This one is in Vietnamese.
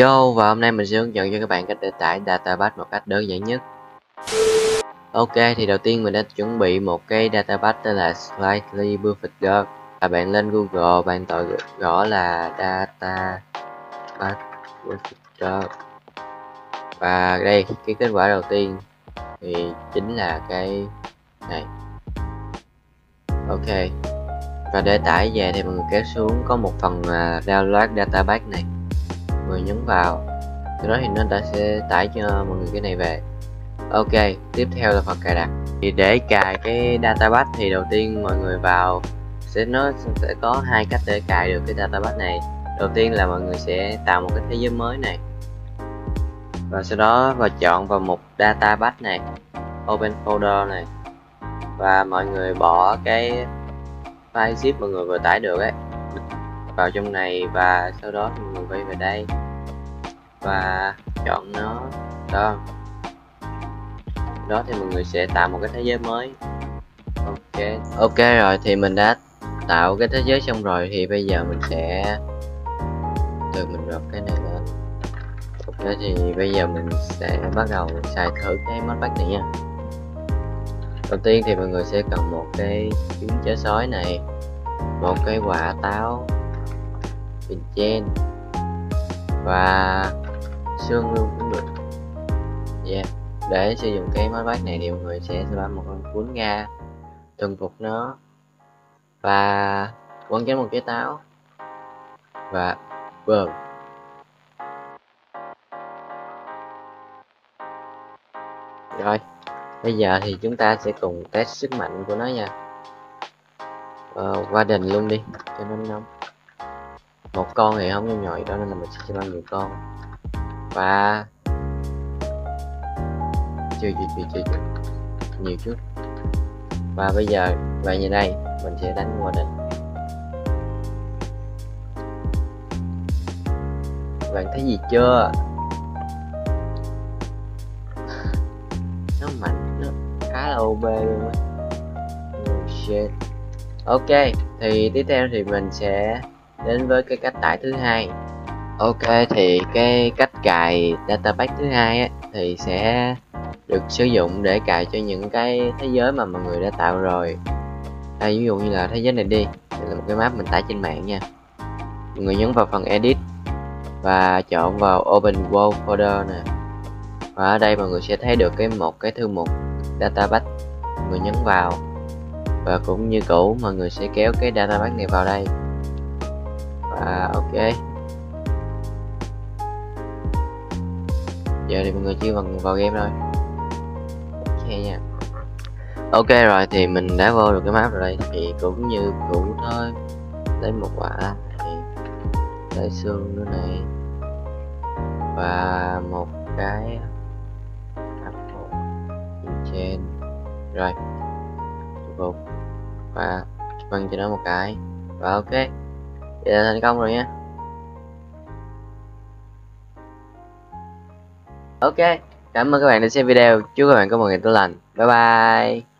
Yo, và hôm nay mình sẽ hướng dẫn cho các bạn cách để tải database một cách đơn giản nhất. Ok, thì đầu tiên mình đã chuẩn bị một cái database tên là Slightly Buffett Girl. Và bạn lên Google, bạn tự gõ là database Buffett Girl. Và đây, cái kết quả đầu tiên thì chính là cái này. Ok, và để tải về thì mình kéo xuống có một phần download database này, mình nhấn vào, sau đó thì nó đã sẽ tải cho mọi người cái này về. Ok, tiếp theo là phần cài đặt. Thì để cài cái database thì đầu tiên mọi người vào nó sẽ có hai cách để cài được cái database này. Đầu tiên là mọi người sẽ tạo một cái thế giới mới này, và sau đó vào chọn vào mục database này, open folder này, và mọi người bỏ cái file zip mọi người vừa tải được ấy vào trong này, và sau đó thì mình quay về đây và chọn nó đó thì mọi người sẽ tạo một cái thế giới mới. Ok rồi, thì mình đã tạo cái thế giới xong rồi, thì bây giờ mình sẽ mình rập cái này lên. Đó thì bây giờ mình sẽ bắt đầu xài thử cái modpack này nha. Đầu tiên thì mọi người sẽ cần một cái trứng chớ sói này, một cái quả táo bình chen và xương luôn cũng được. Để sử dụng cái modpack này thì mọi người sẽ spam một con cuốn ga tuần phục nó và quấn chén một cái táo và boom. Rồi, bây giờ thì chúng ta sẽ cùng test sức mạnh của nó nha. Qua đình luôn đi cho nó nóng. Một con thì không nhỏ nhỏ đó nên là mình sẽ cho bao nhiêu con. Và chưa nhiều chút. Và bây giờ về như đây, mình sẽ đánh qua đình. Bạn thấy gì chưa? Nó mạnh, nó khá là OP luôn á. Ok, thì tiếp theo thì mình sẽ đến với cái cách tải thứ hai. Ok, thì cái cách cài database thứ hai á, thì sẽ được sử dụng để cài cho những cái thế giới mà mọi người đã tạo rồi. Ví dụ như là thế giới này đi, đây là một cái map mình tải trên mạng nha. Mọi người nhấn vào phần edit và chọn vào open world folder nè. Và ở đây mọi người sẽ thấy được một cái thư mục database, mọi người nhấn vào. Và cũng như cũ, mọi người sẽ kéo cái database này vào đây. Và ok, giờ thì mọi người chỉ cần vào game thôi. Ok nha. Ok rồi, thì mình đã vô được cái map rồi đây. Thì cũng như cũ thôi, lấy một quả này, lấy xương nữa này, và một cái trên. Rồi, và văng cho nó một cái. Và ok, vậy là thành công rồi nha. Ok, cảm ơn các bạn đã xem video. Chúc các bạn có một ngày tốt lành. Bye bye.